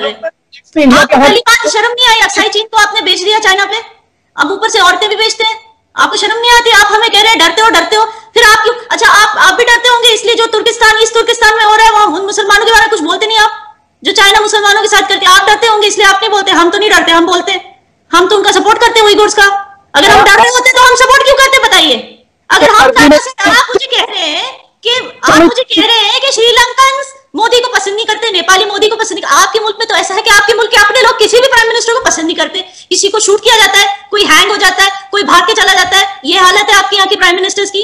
कर रहे हैं। आपको पहली बात शर्म नहीं आई? अक्साई चीन तो आपने बेच दिया चाइना पे, अब ऊपर से औरतें भी बेचते हैं, आपको शर्म नहीं आती? आप हमें कह रहे हैं डरते हो डरते हो, फिर आप क्यों? अच्छा आप भी डरते होंगे इसलिए जो तुर्किस्तान इस तुर्किस्तान में हो रहा है वहां मुसलमानों के बारे में कुछ बोलते नहीं आप, जो चाइना मुसलमानों के साथ करते आप डरते होंगे इसलिए आप नहीं बोलते। हम तो नहीं डरते, हम बोलते हैं, हम तो उनका सपोर्ट करते हैं उइगुर्स का। अगर हम डर रहे होते तो हम सपोर्ट क्यों करते बताइए? अगर हम चाइना से आप मुझे कह रहे हैं कि श्रीलंकन मोदी को पसंद नहीं करते, नेपाली मोदी को पसंद नहीं। आपके मुल्क में तो ऐसा है कि आपके मुल्क के अपने लोग किसी भी प्राइम मिनिस्टर को पसंद नहीं करते, किसी को शूट किया जाता है, कोई हैंग हो जाता है, कोई भाग के चला जाता है। ये हालत है आपके यहाँ के प्राइम मिनिस्टर्स की।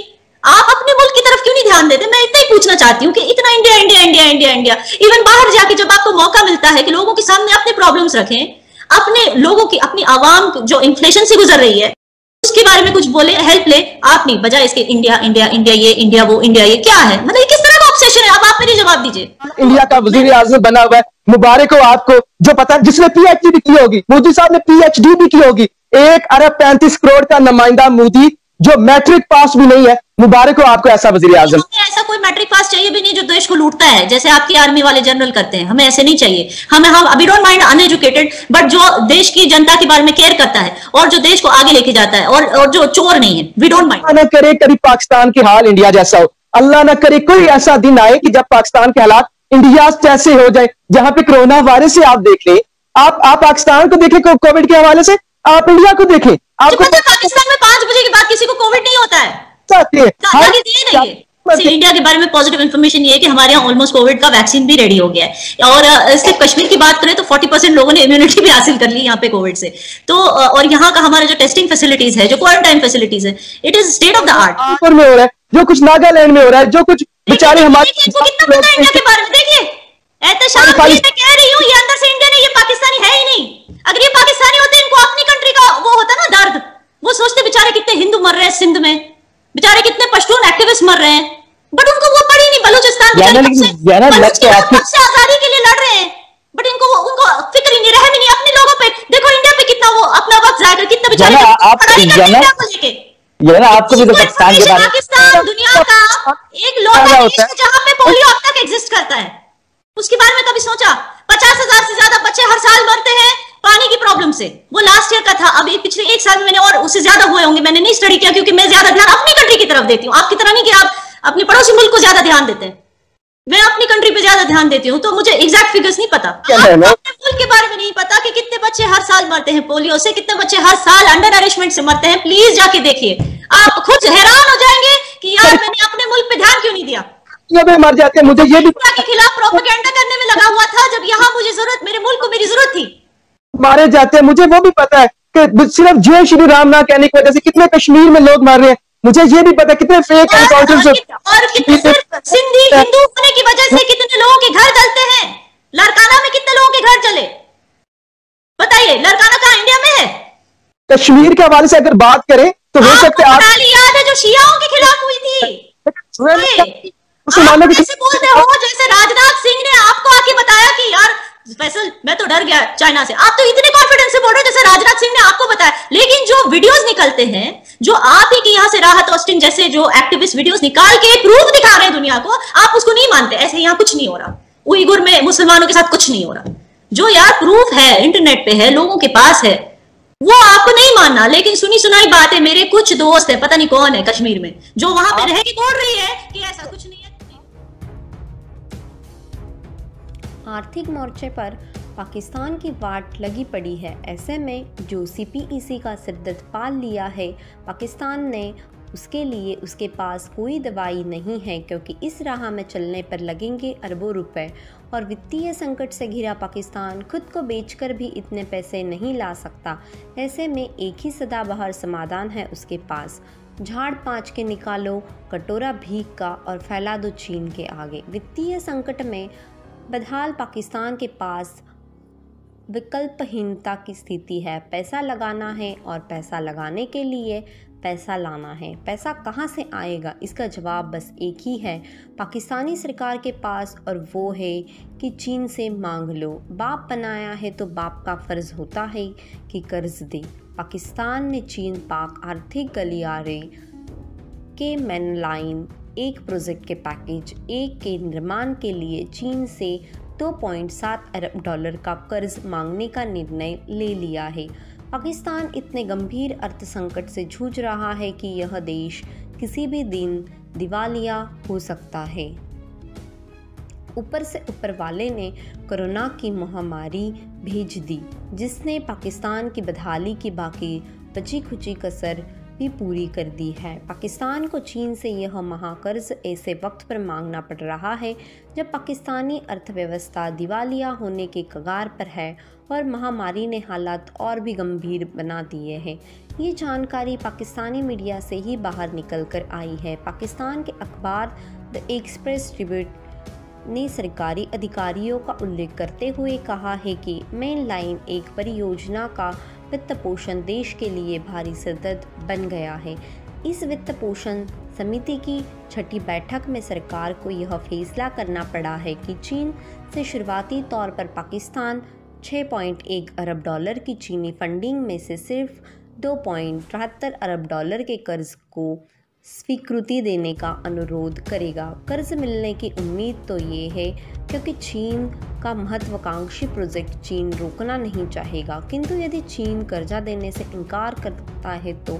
आप अपने मुल्क की तरफ क्यों नहीं ध्यान देते? मैं इतना ही पूछना चाहती हूँ कि इतना India India India India India, even बाहर जाके जब आपको मौका मिलता है कि लोगों के सामने अपने प्रॉब्लम्स रखें, अपने लोगों की अपनी आवाम जो इन्फ्लेशन से गुजर रही है उसके बारे में कुछ बोले, हेल्प ले, आप नहीं, बजाय इसके इंडिया इंडिया इंडिया ये इंडिया वो इंडिया ये क्या है? मतलब ये किस तरह का ऑब्सेशन है? अब आप मेरे जवाब दीजिए। इंडिया का वजीर आजम बना हुआ है, मुबारक हो आपको, जो पता जिसने PhD भी की होगी, मोदी साहब ने PhD भी की होगी। 1 अरब 35 करोड़ का नुमाइंदा मोदी जो मैट्रिक पास भी नहीं है, मुबारक हो आपको ऐसा वजीर आजम। ऐसा कोई मैट्रिक पास चाहिए भी नहीं जो देश को लूटता है जैसे आपकी आर्मी वाले जनरल करते हैं, हमें ऐसे नहीं चाहिए। हमें हम we don't mind uneducated, but जो देश की जनता के बारे में केयर करता है और जो देश को आगे लेके जाता है और जो चोर नहीं है, वी डोंट माइंड। ना करे कभी पाकिस्तान की हाल इंडिया जैसा हो, अल्लाह ना करे कोई ऐसा दिन आए कि जब पाकिस्तान के हालात इंडिया जैसे हो जाए, जहां पे कोरोना वायरस से आप देख लें, आप पाकिस्तान को देख लें कोविड के हवाले से, आप इंडिया को देख लें। आपको पाकिस्तान में 5 बजे के बाद किसी को कोविड नहीं होता है। इंडिया के बारे में पॉजिटिव इन्फॉर्मेशन ये है कि हमारे यहाँ ऑलमोस्ट कोविड का वैक्सीन भी रेडी हो गया है, और सिर्फ कश्मीर की बात करें तो 40% लोगों ने इम्यूनिटी भी हासिल कर ली यहाँ पे कोविड से। तो और यहाँ का हमारा जो टेस्टिंग फैसिलिटीज है, जो क्वारंटाइन फैसिलिटीज है, it is state of the art में हो रहा है। जो कुछ नागालैंड में हो रहा है, जो कुछ बेचारे हमारे इंडिया के बारे में देखिए, एहतशाम मैं कह रही हूँ, ये अंदर से इंडियन है, ये पाकिस्तानी है ही नहीं। अगर ये पाकिस्तानी होते इनको अपनी कंट्री का वो होता ना दर्द, वो सोचते बेचारे कितने हिंदू मर रहे हैं सिंध में, बेचारे कितने पश्तून एक्टिविस्ट मर रहे हैं, बट उनको वो पड़ी नहीं। बलूचिस्तान आजादी के लिए लड़ रहे हैं, बट इनको उनको फिक्र ही नहीं, रहम ही नहीं अपने लोगों पे। देखो इंडिया पे कितना वो अपना वक्त जाया कर, कितना बेचारे आपको पाकिस्तान दुनिया का एक लोग है जहाँ पे पोलियो अब तक एग्जिस्ट करता है, उसके बारे में कभी सोचा? 50,000 से ज्यादा बच्चे हर साल मरते हैं पानी की प्रॉब्लम से, वो लास्ट ईयर का था। अब पिछले 1 साल में मैंने और उससे ज्यादा हुए होंगे, मैंने नहीं स्टडी किया क्योंकि मैं ज्यादा ध्यान अपनी कंट्री की तरफ देती हूँ, आपकी तरह नहीं कि आप अपने पड़ोसी मुल्क को ज्यादा ध्यान देते हैं। मैं अपनी कंट्री पे ज्यादा ध्यान देती हूँ, तो मुझे एग्जैक्ट फिगर्स नहीं पता, अपने मुल्क के बारे में नहीं पता कि कितने बच्चे हर साल मरते हैं पोलियो से, कितने बच्चे हर साल अंडर नरिशमेंट से मरते हैं। प्लीज जाके देखिए, आप खुद हैरान हो जाएंगे कि यार मैंने अपने मुल्क पे ध्यान क्यों नहीं दिया। मर जाते हैं, मुझे ये भी के खिलाफ प्रोपेगेंडा करने में लगा हुआ था जब यहाँ मुझे जरूरत, मेरे मुल्क को मेरी जरूरत थी। मारे जाते हैं, मुझे वो भी पता है कि सिर्फ जय श्री राम ना कहने की वजह से कितने कश्मीर में लोग मार रहे हैं, मुझे ये भी पता है कितने फेक एनकाउंटर्स और कितने सिंधी हिंदू होने की वजह से कितने लोगों के घर जलते हैं। लड़काना में कितने लोगों के घर जले बताइए? लड़काना कहाँ इंडिया में है? कश्मीर के हवाले से अगर बात करें तो हो सकते याद है जो शियाओं के खिलाफ हुई थी, आप कैसे बोलते हो? जैसे राजनाथ सिंह ने आपको आके बताया कि यार फैसल मैं तो डर गया चाइना से, आप तो इतने कॉन्फिडेंस से बोल रहे हो जैसे राजनाथ सिंह ने आपको बताया। लेकिन जो वीडियोस निकलते हैं, जो आप ही के यहाँ से राहत ऑस्टिन जैसे जो एक्टिविस्ट वीडियोस निकाल के प्रूफ दिखा रहे हैं दुनिया को, आप उसको नहीं मानते। ऐसे यहाँ कुछ नहीं हो रहा, उइगुर में मुसलमानों के साथ कुछ नहीं हो रहा, जो यार प्रूफ है इंटरनेट पे है, लोगों के पास है, वो आपको नहीं मानना। लेकिन सुनी सुनाई बात है, मेरे कुछ दोस्त है पता नहीं कौन है कश्मीर में जो वहां पे रह के बोल रही है कि ऐसा कुछ नहीं है। आर्थिक मोर्चे पर पाकिस्तान की बाट लगी पड़ी है, ऐसे में जो CPEC का सिरदर्द पाल लिया है पाकिस्तान ने, उसके लिए उसके पास कोई दवाई नहीं है, क्योंकि इस राह में चलने पर लगेंगे अरबों रुपए, और वित्तीय संकट से घिरा पाकिस्तान खुद को बेचकर भी इतने पैसे नहीं ला सकता। ऐसे में एक ही सदाबहार समाधान है उसके पास, झाड़ पांच के निकालो कटोरा भीख का और फैला दो चीन के आगे। वित्तीय संकट में बदहाल पाकिस्तान के पास विकल्पहीनता की स्थिति है, पैसा लगाना है और पैसा लगाने के लिए पैसा लाना है। पैसा कहाँ से आएगा? इसका जवाब बस एक ही है पाकिस्तानी सरकार के पास, और वो है कि चीन से मांग लो। बाप बनाया है तो बाप का फ़र्ज़ होता है कि कर्ज दे। पाकिस्तान ने चीन पाक आर्थिक गलियारे के मैन लाइन 1 प्रोजेक्ट के पैकेज 1 के निर्माण के लिए चीन से $2.7 अरब का कर्ज मांगने का निर्णय ले लिया है। पाकिस्तान इतने गंभीर अर्थ संकट से जूझ रहा है कि यह देश किसी भी दिन दिवालिया हो सकता है। ऊपर से ऊपर वाले ने कोरोना की महामारी भेज दी, जिसने पाकिस्तान की बदहाली की बाकी बची खुची कसर भी पूरी कर दी है। पाकिस्तान को चीन से यह महाकर्ज ऐसे वक्त पर मांगना पड़ रहा है जब पाकिस्तानी अर्थव्यवस्था दिवालिया होने के कगार पर है और महामारी ने हालात और भी गंभीर बना दिए हैं। ये जानकारी पाकिस्तानी मीडिया से ही बाहर निकल कर आई है। पाकिस्तान के अखबार द एक्सप्रेस ट्रिब्यूट ने सरकारी अधिकारियों का उल्लेख करते हुए कहा है कि मेन लाइन एक परियोजना का वित्त पोषण देश के लिए भारी सदद बन गया है। इस वित्त पोषण समिति की छठी बैठक में सरकार को यह फैसला करना पड़ा है कि चीन से शुरुआती तौर पर पाकिस्तान 6.1 अरब डॉलर की चीनी फंडिंग में से सिर्फ $2.73 अरब के कर्ज को स्वीकृति देने का अनुरोध करेगा। कर्ज मिलने की उम्मीद तो ये है क्योंकि चीन का महत्वाकांक्षी प्रोजेक्ट चीन रोकना नहीं चाहेगा, किंतु यदि चीन कर्जा देने से इनकार करता है तो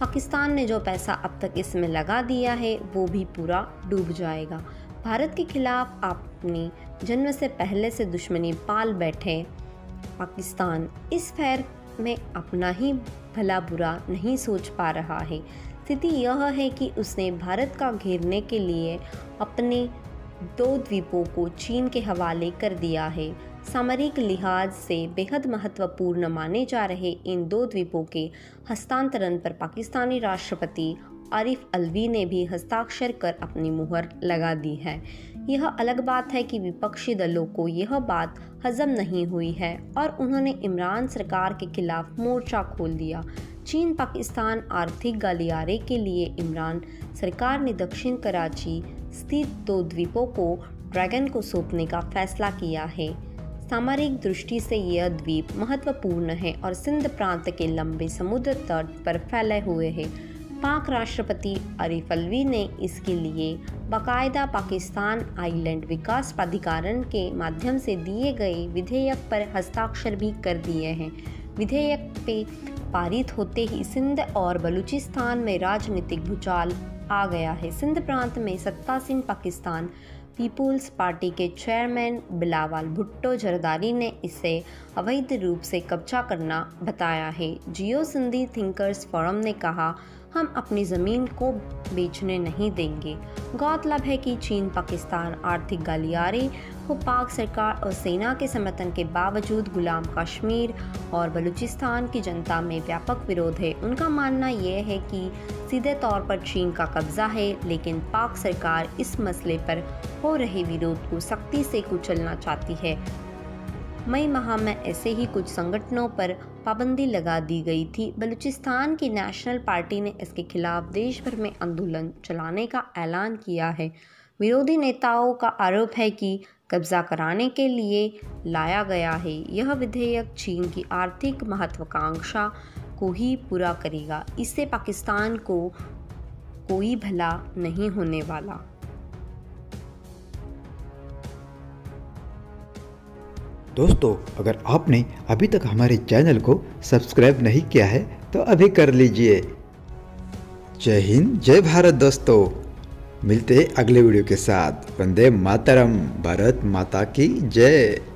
पाकिस्तान ने जो पैसा अब तक इसमें लगा दिया है वो भी पूरा डूब जाएगा। भारत के खिलाफ अपनी जन्म से पहले से दुश्मनी पाल बैठे पाकिस्तान इस फेर में अपना ही भला बुरा नहीं सोच पा रहा है। स्थिति यह है कि उसने भारत का घेरने के लिए अपने 2 द्वीपों को चीन के हवाले कर दिया है। सामरिक लिहाज से बेहद महत्वपूर्ण माने जा रहे इन 2 द्वीपों के हस्तांतरण पर पाकिस्तानी राष्ट्रपति आरिफ अलवी ने भी हस्ताक्षर कर अपनी मुहर लगा दी है। यह अलग बात है कि विपक्षी दलों को यह बात हजम नहीं हुई है और उन्होंने इमरान सरकार के खिलाफ मोर्चा खोल दिया। चीन पाकिस्तान आर्थिक गलियारे के लिए इमरान सरकार ने दक्षिण कराची स्थित 2 द्वीपों को ड्रैगन को सौंपने का फैसला किया है। सामरिक दृष्टि से यह द्वीप महत्वपूर्ण है और सिंध प्रांत के लंबे समुद्र तट पर फैले हुए हैं। पाक राष्ट्रपति आरिफ अलवी ने इसके लिए बाकायदा पाकिस्तान आइलैंड विकास प्राधिकरण के माध्यम से दिए गए विधेयक पर हस्ताक्षर भी कर दिए हैं। विधेयक पे पारित होते ही सिंध और बलूचिस्तान में राजनीतिक भूचाल आ गया है। सिंध प्रांत में सत्ता सिंह पाकिस्तान पीपुल्स पार्टी के चेयरमैन बिलावल भुट्टो जरदारी ने इसे अवैध रूप से कब्जा करना बताया है। जियो सिंधी थिंकर्स फोरम ने कहा, हम अपनी ज़मीन को बेचने नहीं देंगे। गौरतलब है कि चीन पाकिस्तान आर्थिक गलियारे को पाक सरकार और सेना के समर्थन के बावजूद गुलाम कश्मीर और बलूचिस्तान की जनता में व्यापक विरोध है। उनका मानना यह है कि सीधे तौर पर चीन का कब्जा है, लेकिन पाक सरकार इस मसले पर हो रहे विरोध को सख्ती से कुचलना चाहती है। मई माह में ऐसे ही कुछ संगठनों पर पाबंदी लगा दी गई थी। बलूचिस्तान की नेशनल पार्टी ने इसके खिलाफ देश भर में आंदोलन चलाने का ऐलान किया है। विरोधी नेताओं का आरोप है कि कब्जा कराने के लिए लाया गया है। यह विधेयक चीन की आर्थिक महत्वाकांक्षा को ही पूरा करेगा। इससे पाकिस्तान को कोई भला नहीं होने वाला। दोस्तों, अगर आपने अभी तक हमारे चैनल को सब्सक्राइब नहीं किया है तो अभी कर लीजिए। जय हिंद, जय भारत। दोस्तों, मिलते हैं अगले वीडियो के साथ। वंदे मातरम। भारत माता की जय।